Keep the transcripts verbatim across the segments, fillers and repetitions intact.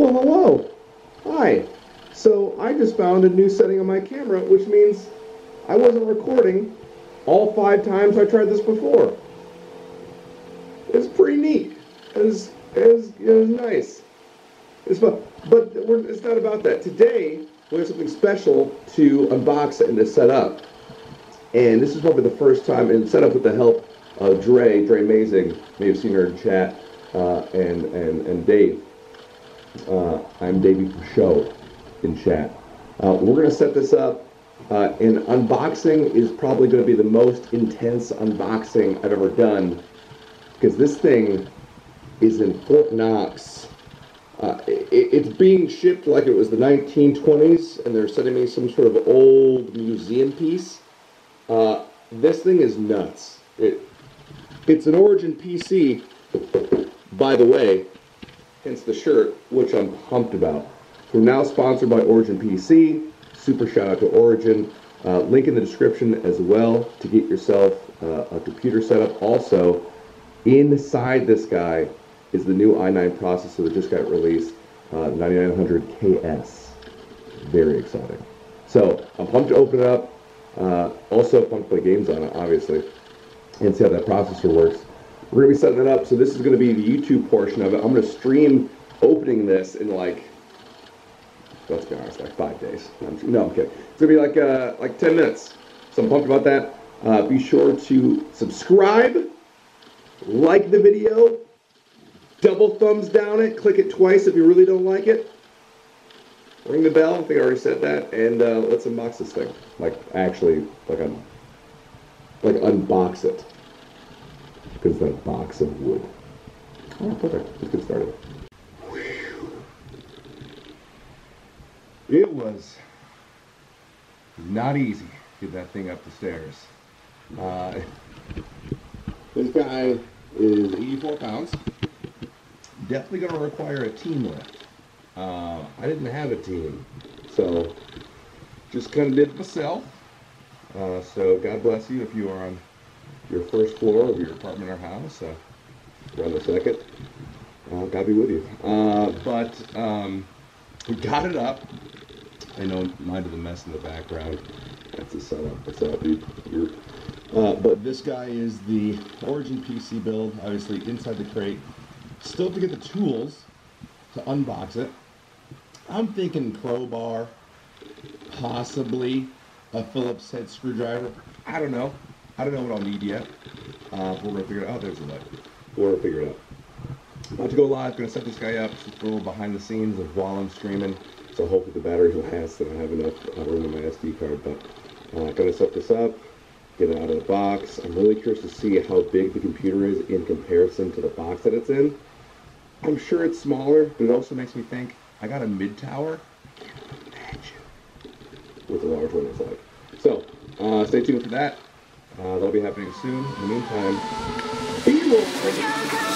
Well, hello. Hi. So I just found a new setting on my camera, which means I wasn't recording all five times I tried this before. It's pretty neat. It was, it was, it was nice. It's fun. But we're, it's not about that. Today, we have something special to unbox and to set up. And this is probably the first time, and set up with the help of Dre, Dre Amazing. You may have seen her in chat, uh, and, and, and Dave. Uh, I'm Davey Pashot in chat. Uh, we're going to set this up, uh, and unboxing is probably going to be the most intense unboxing I've ever done, because this thing is in Fort Knox. Uh, it, it's being shipped like it was the nineteen twenties, and they're sending me some sort of old museum piece. Uh, this thing is nuts. It, it's an Origin P C, by the way, hence the shirt, which I'm pumped about. We're now sponsored by Origin P C. Super shout out to Origin. Uh, link in the description as well to get yourself uh, a computer setup. Also, inside this guy is the new i nine processor that just got released, uh, ninety-nine hundred K S. Very exciting. So I'm pumped to open it up. Uh, also pumped to play games on it, obviously, and see how that processor works. We're going to be setting it up, so this is going to be the YouTube portion of it. I'm going to stream opening this in, like, let's be honest, like five days. I'm, no, I'm kidding. It's going to be like uh, like ten minutes. So I'm pumped about that. Uh, be sure to subscribe, like the video, double thumbs down it, click it twice if you really don't like it. Ring the bell, I think I already said that, and uh, let's unbox this thing. Like, actually, like, un like unbox it. Because it's like a box of wood. Oh, perfect. Let's get started. It was not easy to get that thing up the stairs. Uh, this guy is eighty-four pounds. Definitely going to require a team lift. Uh, I didn't have a team, so just kind of did it myself. Uh, so God bless you if you are on your first floor of your apartment or house, uh, rather second. Uh, God be with you. Uh, but um, we got it up. I know, mind of the mess in the background. That's the setup. What's up, dude? You're, uh, but this guy is the Origin P C build, obviously inside the crate. Still have to get the tools to unbox it. I'm thinking crowbar, possibly a Phillips head screwdriver. I don't know. I don't know what I'll need yet. Uh, we're gonna figure it out. Oh, there's a light. We're gonna figure it out. About to go live. Gonna set this guy up. Just a little behind the scenes of while I'm streaming. So hopefully the battery will last, that I have enough room in my S D card. But uh, gonna set this up. Get it out of the box. I'm really curious to see how big the computer is in comparison to the box that it's in. I'm sure it's smaller, but it also makes me think, I got a mid-tower, I can't imagine what the large one is like. So, uh, stay tuned for that. Uh, that'll be happening soon. In the meantime, be well.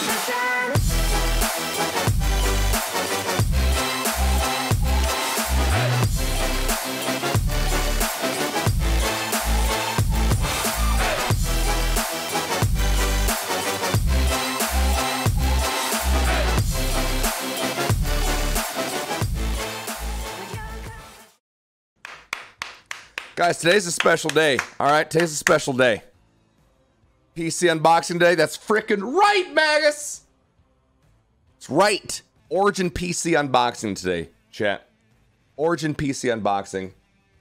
Guys, today's a special day, all right? Today's a special day. P C unboxing day, that's frickin' right, Magus! It's right. Origin P C unboxing today, chat. Origin P C unboxing.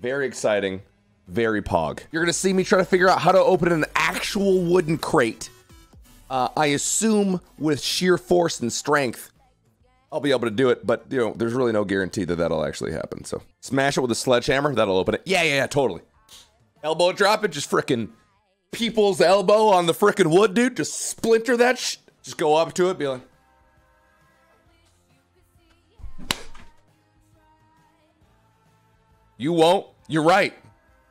Very exciting, very pog. You're gonna see me try to figure out how to open an actual wooden crate. Uh, I assume with sheer force and strength, I'll be able to do it, but you know, there's really no guarantee that that'll actually happen. So smash it with a sledgehammer, that'll open it. Yeah, yeah, yeah, totally. Elbow drop it, just frickin' people's elbow on the frickin' wood, dude. Just splinter that sh. Just go up to it, be like. You won't, you're right.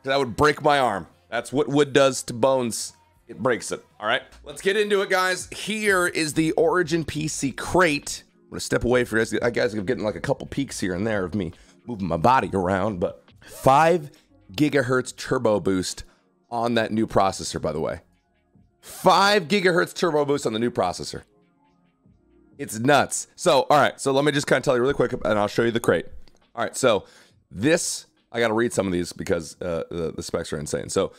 That would break my arm. That's what wood does to bones. It breaks it, all right? Let's get into it, guys. Here is the Origin P C crate. I'm gonna step away for you guys. I guys are getting like a couple peaks here and there of me moving my body around, but five gigahertz turbo boost on that new processor, by the way. Five gigahertz turbo boost on the new processor. It's nuts. So, all right. So let me just kind of tell you really quick, and I'll show you the crate. All right. So this, I got to read some of these because uh, the, the specs are insane. So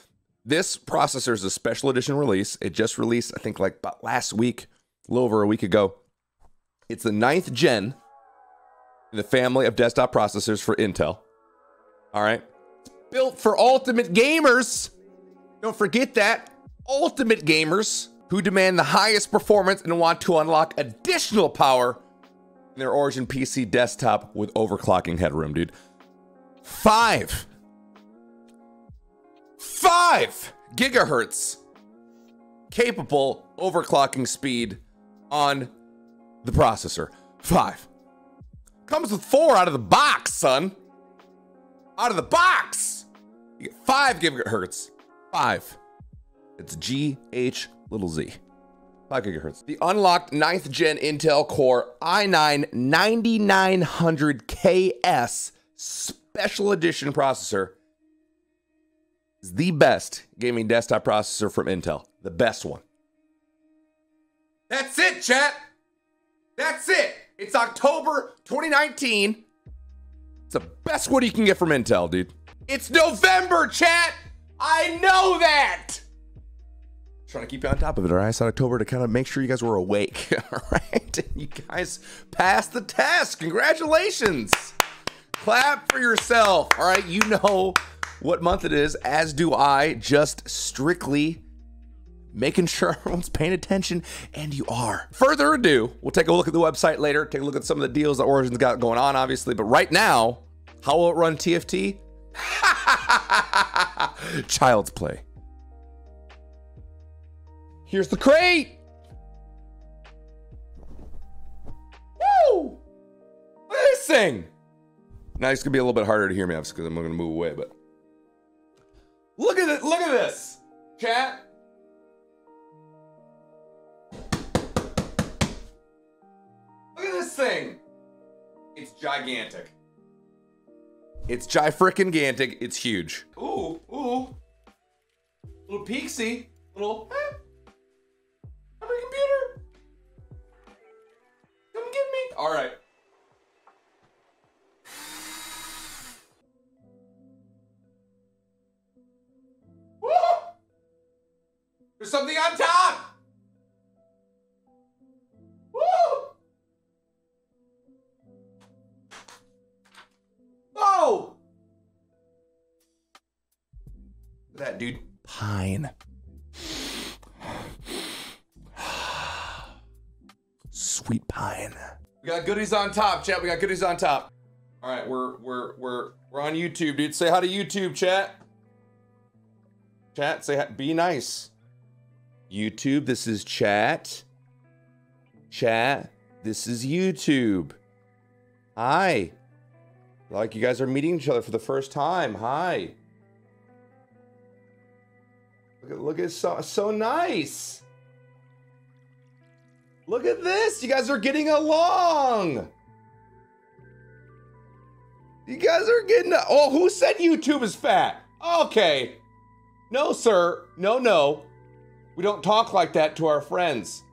this processor is a special edition release. It just released, I think, like about last week, a little over a week ago. It's the ninth gen in the family of desktop processors for Intel. All right. It's built for ultimate gamers. Don't forget that. Ultimate gamers who demand the highest performance and want to unlock additional power in their Origin P C desktop with overclocking headroom, dude. Five. Five gigahertz capable overclocking speed on the processor. Five. Comes with four out of the box, son. Out of the box. You get five gigahertz. Five. It's G H little Z. Five gigahertz. The unlocked ninth gen Intel Core i nine ninety-nine hundred K S special edition processor is the best gaming desktop processor from Intel. The best one. That's it, chat. That's it. It's October twenty nineteen. It's the best one you can get from Intel, dude. It's November, chat. I know that. Trying to keep you on top of it, all right? It's October to kind of make sure you guys were awake, all right? And you guys passed the test. Congratulations. Clap for yourself, all right? You know what month it is, as do I, just strictly making sure everyone's paying attention, and you are. Further ado, we'll take a look at the website later, take a look at some of the deals that Origin's got going on, obviously, but right now, how will it run T F T? Child's play. Here's the crate. Woo! Look at this thing. Now it's gonna be a little bit harder to hear me, obviously, because I'm gonna move away. But look at it. Look at this, chat. Look at this thing. It's gigantic. It's gi-frickin-gantic. It's huge. Ooh, ooh. Little peeksy. Little. Eh. All right. Woo! There's something on top. Woo! Whoa! Look at that, dude. Pine. Sweet pine. We got goodies on top, chat. We got goodies on top. All right, we're we're we're we're on YouTube, dude. Say hi to YouTube, chat. Chat, say hi. Be nice. YouTube, this is chat. Chat, this is YouTube. Hi. Like you guys are meeting each other for the first time. Hi. Look at look at so so nice. Look at this! You guys are getting along! You guys are getting... Oh, who said YouTube is fat? Okay. No, sir. No, no. We don't talk like that to our friends.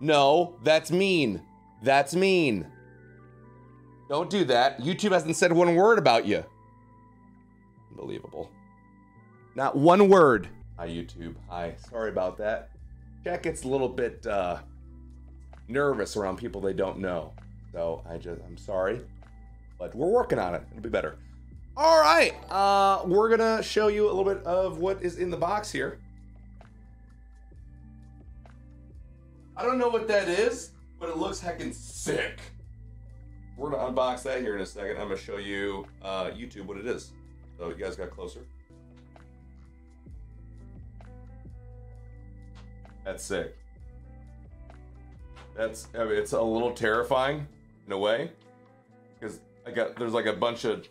No, that's mean. That's mean. Don't do that. YouTube hasn't said one word about you. Unbelievable. Not one word. Hi, YouTube. Hi. Sorry about that. Jack gets a little bit uh, nervous around people they don't know, so I just I'm sorry, but we're working on it. It'll be better. All right, uh, we're gonna show you a little bit of what is in the box here. I don't know what that is, but it looks heckin' sick. We're gonna unbox that here in a second. I'm gonna show you uh, YouTube what it is. So you guys got closer. That's sick. That's, I mean, it's a little terrifying in a way, because I got, there's like a bunch of,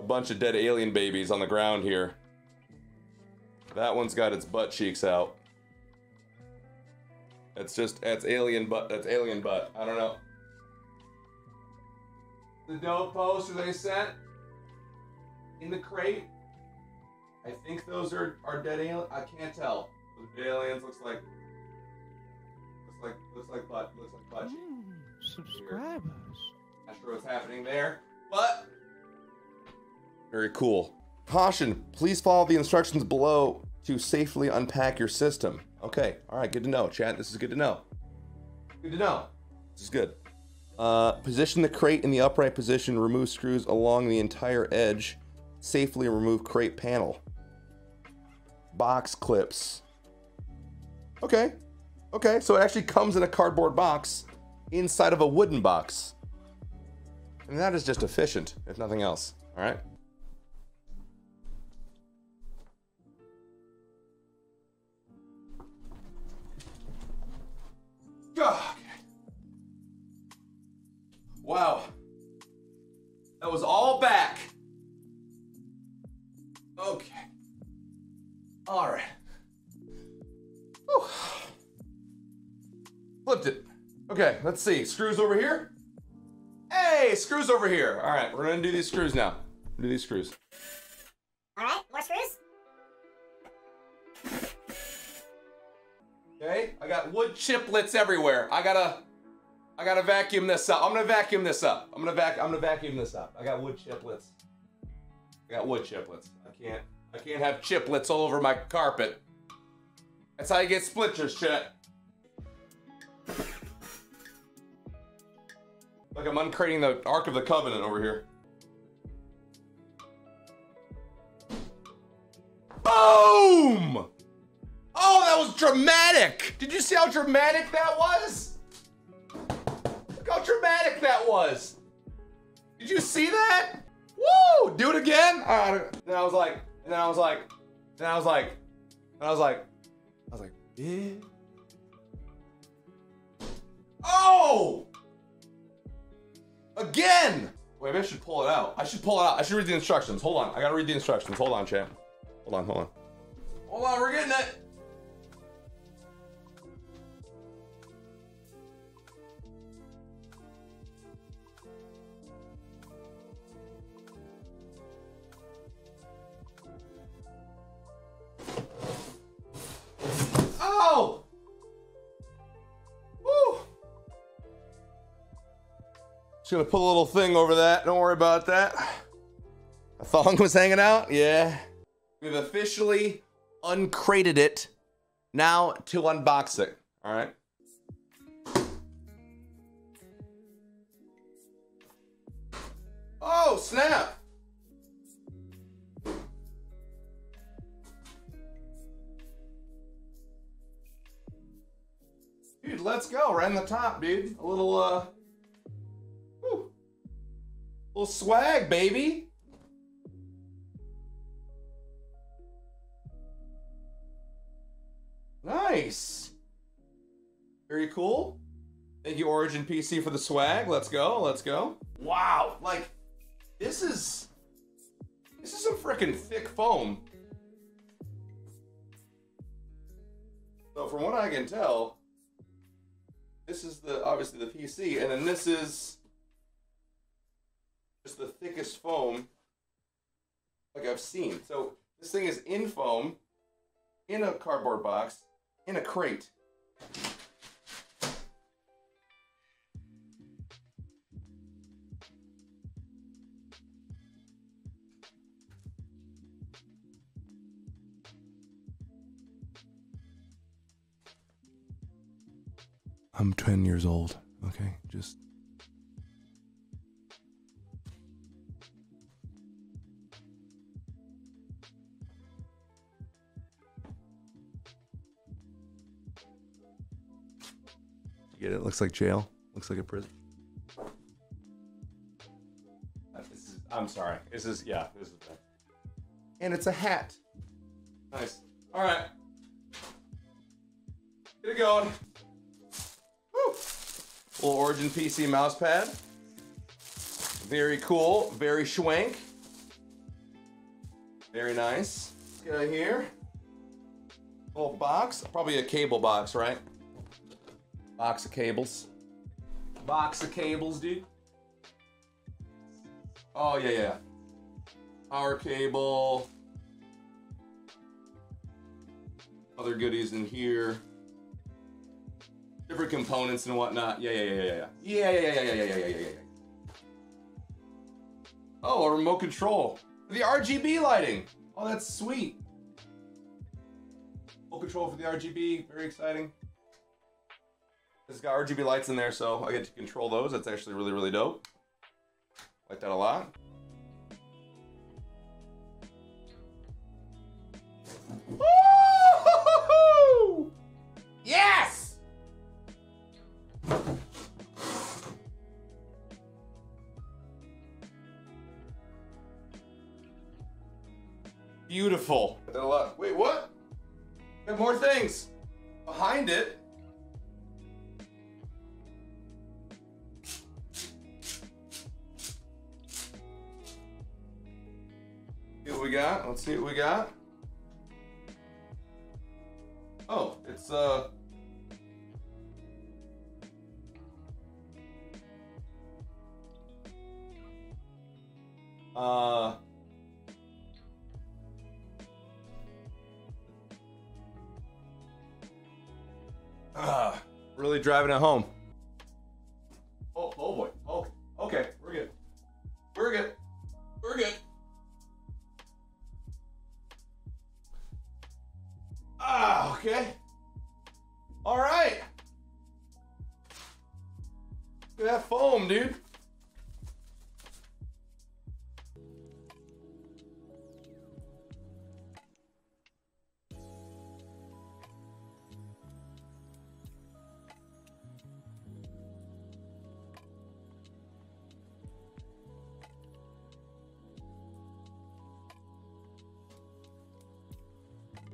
a bunch of dead alien babies on the ground here. That one's got its butt cheeks out. That's just, that's alien butt, that's alien butt. I don't know. The dope poster they sent in the crate. I think those are, are dead alien, I can't tell. The aliens looks like, looks Looks like, looks like butt, looks like butt. Mm, subscribers. Not sure what's happening there, but very cool. Caution, please follow the instructions below to safely unpack your system. Okay, all right, good to know, chat. This is good to know. Good to know. This is good. Uh, position the crate in the upright position, remove screws along the entire edge, safely remove crate panel. Box clips. Okay, okay, so it actually comes in a cardboard box inside of a wooden box. And that is just efficient, if nothing else, all right? God. Wow, that was all back. Okay, all right. Whew. Flipped it. Okay, let's see, screws over here. Hey, screws over here. All right, we're gonna do these screws now. Do these screws. All right, more screws. Okay, I got wood chiplets everywhere. I gotta, I gotta vacuum this up. I'm gonna vacuum this up. I'm gonna vac. I'm gonna vacuum this up. I got wood chiplets. I got wood chiplets. I can't. I can't have chiplets all over my carpet. That's how you get splinters, chat. Like I'm uncrating the Ark of the Covenant over here. Boom! Oh, that was dramatic! Did you see how dramatic that was? Look how dramatic that was! Did you see that? Woo! Do it again? Uh, then I was like, and then I was like, then I was like, and I was like, I was like, yeah. Oh! Again! Wait, maybe I should pull it out. I should pull it out. I should read the instructions. Hold on, I gotta read the instructions. Hold on, champ. Hold on, hold on. Hold on, we're getting it. Oh! Woo! Just gonna put a little thing over that. Don't worry about that. A thong was hanging out. Yeah. We've officially uncrated it. Now to unbox it. All right. Oh, snap. Dude, let's go. Right in the top, dude. A little, uh, whew. A little swag, baby. Nice. Very cool. Thank you, Origin P C, for the swag. Let's go. Let's go. Wow. Like, this is, this is some freaking thick foam. So from what I can tell, this is the, obviously the P C, and then this is just the thickest foam like I've seen. So this thing is in foam, in a cardboard box, in a crate. I'm ten years old, okay? Just. You get it? Looks like jail. Looks like a prison. This is, I'm sorry. This is, yeah, this is bad. And it's a hat. Nice. All right. Get it going. Little Origin P C mouse pad. Very cool, very schwank. Very nice. Let's get out of here. Little box, probably a cable box, right? Box of cables. Box of cables, dude. Oh, yeah, yeah. Power cable. Other goodies in here. different components and whatnot. Yeah, yeah, yeah, yeah, yeah, yeah, yeah, yeah, yeah, yeah, yeah, yeah, yeah. Oh, a remote control. The R G B lighting. Oh, that's sweet. Remote control for the R G B. Very exciting. It's got R G B lights in there, so I get to control those. That's actually really, really dope. Like that a lot. Woo-hoo-hoo-hoo! Yes! Beautiful. Like that a lot. Wait, what? We have more things behind it. We got, let's see what we got. Oh, it's uh uh uh really driving it home. Oh, oh boy. Oh, okay, we're good. We're good. We're good. Ah, okay. All right. Look at that foam, dude.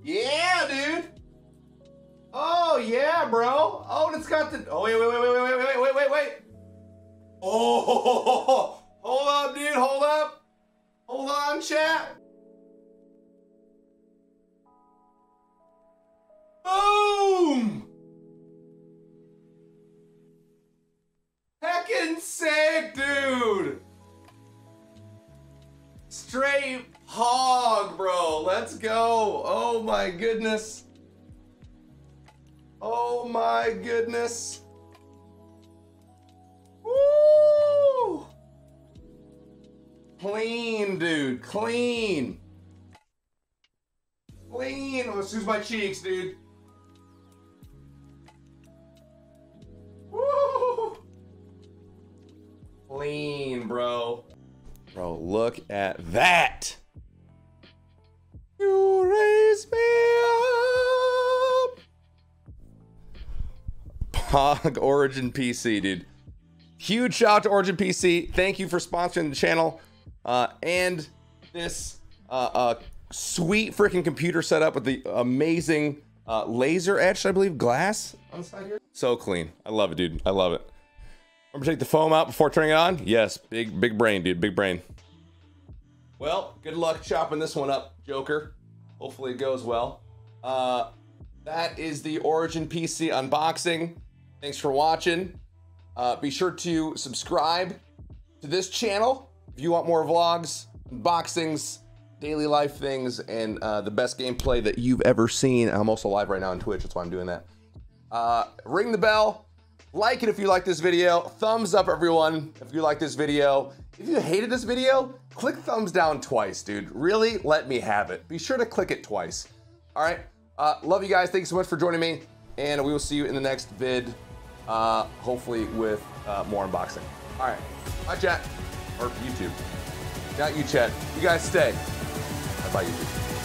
Yeah, dude. Oh yeah, bro. Oh, and it's got the. Oh wait, wait, wait, wait, wait, wait, wait, wait, wait. Oh, hold up, dude. Hold up. Hold on, chat. Boom. Heckin' sick, dude. Straight hog, bro. Let's go. Oh my goodness. Oh my goodness. Woo! Clean, dude. Clean. Clean. Oh, let's use my cheeks, dude. Woo! Clean, bro. Bro, look at that. You raise me up. Pog Origin P C, dude. Huge shout out to Origin P C. Thank you for sponsoring the channel uh, and this uh, uh, sweet freaking computer setup with the amazing uh, laser etched, I believe, glass on the side here. So clean. I love it, dude. I love it. Remember to take the foam out before turning it on? Yes, big, big brain, dude, big brain. Well, good luck chopping this one up, Joker. Hopefully it goes well. Uh, that is the Origin P C unboxing. Thanks for watching. Uh, be sure to subscribe to this channel if you want more vlogs, unboxings, daily life things, and uh, the best gameplay that you've ever seen. I'm also live right now on Twitch, that's why I'm doing that. Uh, ring the bell. Like it if you like this video. Thumbs up, everyone, if you like this video. If you hated this video, click thumbs down twice, dude. Really, let me have it. Be sure to click it twice. All right, uh, love you guys. Thanks so much for joining me, and we will see you in the next vid, uh, hopefully with uh, more unboxing. All right, bye, chat, or YouTube. Not you, chat. You guys stay. Bye, YouTube.